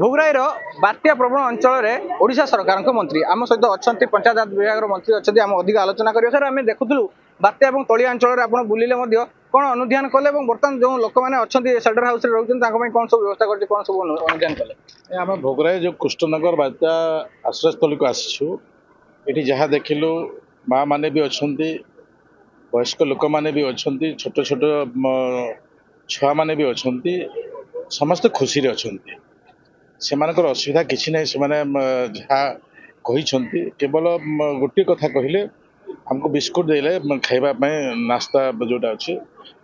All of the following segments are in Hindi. भोगराईर बात्या प्रवण अंचल ओडिशा सरकार मंत्री आम सहित अच्छा पंचायत विभाग मंत्री अच्छा आम अधिक आलोचना करें सर आम देखुलू बात्या और तलिया अंचल आप बुले कौन अनुधान कले बर्तमान जो लोक मैंने अच्छा सेल्टर हाउस रोकते कौन सब व्यवस्था करते कौन सब अनुधान कले आम भोगराई जो कृष्णनगर बात्या आश्रयस्थल को आसीचु ये जहाँ देखिलु माँ मैंने भी अच्छा वयस्क लोक मैंने भी अच्छा छोट छोट छुआ मैंने भी अच्छा समस्ते खुशी अच्छा से असुविधा किसी ना से केवल गोटे कथा कहले आमको बिस्कुट देले खाइबापी नास्ता जोटा अच्छे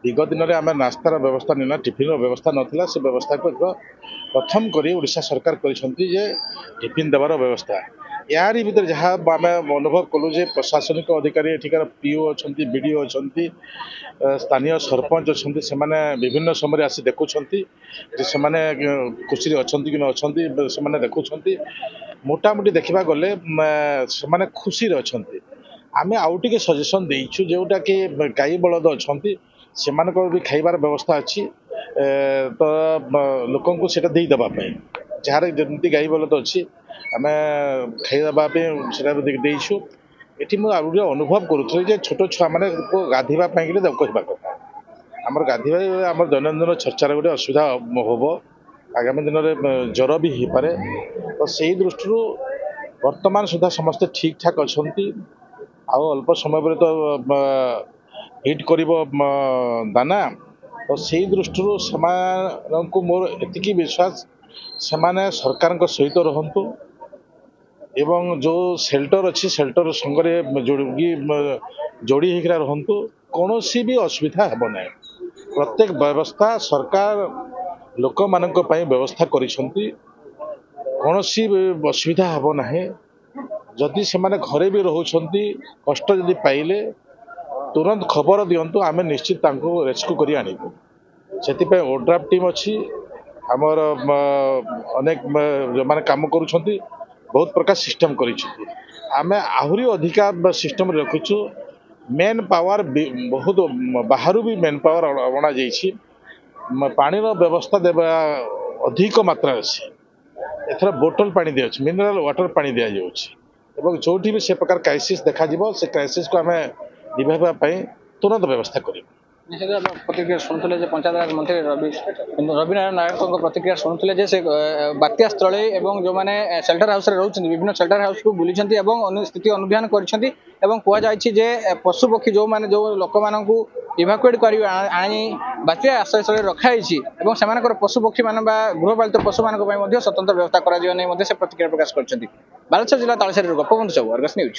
विगत दिन में आम नास्तार व्यवस्था नहीं टिफिन व्यवस्था नाला से व्यवस्था को एक प्रथम करी ओडिशा सरकार टिफिन देवार व्यवस्था यारी भीतर जहाँ आम अनुभव कलु जे प्रशासनिक अधिकारी एठिकार पीओ अच्छा बीडीओ अच्छा स्थानीय सरपंच अच्छा से विभिन्न समय आसी देखुं खुशी अच्छा कि न अच्छा से देखुं मोटामोटी देखा गले से खुशी अच्छा आम आउट सजेसन देचु जोटा कि गाई बलद अच्छा से भी खाइबार व्यवस्था अच्छी तो लोक देदेवाई जहाँ जमी गाई बलद अच्छी आम खाई देचु ये मुझे अनुभव करुली छोट छुआ मैंने गाधवाई कहवा कथा आमर गाधवा आम दैनंदिन चर्चार गोटे असुविधा हम आगामी दिन में ज्वर भी हो पाए तो से दृष्टि बर्तमान सुधा समस्ते ठीक ठाक अच्छा आउ अल्प समय पर तो हिट कर दाना तो से दृष्टि से मोर एति विश्वास से सरकार सहित रहंतु एवं जो सेल्टर अच्छी सेल्टर संगे जोड़ी होकर रहंतु कौन भी असुविधा हेना प्रत्येक व्यवस्था सरकार लोक मान व्यवस्था करोसी असुविधा हेना जदि से घरे भी रोचती कष्ट जदि पाइले तुरंत खबर दिंतु आम निश्चित रेस्क्यू कर आनबू से ओड्राफ टीम अच्छी आमर अनेक जो मैंने काम कर बहुत प्रकार सिस्टम करें आहरी अधिका सिस्टम रखुचु मेन पावर बहुत बाहर भी मेन पावर अणा जाइए पानी व्यवस्था देवा अधिक मात्रा अच्छे एथर बोटल पानी दिया मिनरल वाटर पानी दि जाऊँगी एवं जो भी से प्रकार क्राइसिस देखा से क्राइसिस को आम निभावाई तुरंत व्यवस्था कर प्रतिक्रिया शुणुले पंचायतराज मंत्री रविनारायण नायकों प्रतिक्रिया शुणुले से बात्या स्थल एवं जो मैंने सेल्टर हाउस रोच विभिन्न सेल्टर हाउस को बुली स्थिति अनुधान कर पशुपक्षी जो मैंने जो लोक मानक इभाकुएट कर आनी बात्या आश्रयस्थल रखाई और पशुपक्षी मान गृहपालित पशु मानी स्वतंत्र व्यवस्था कर प्रतिक्रिया प्रकाश कर बालेश्वर जिला तालसेर गोपबंधु साहू अर्गस न्यूज।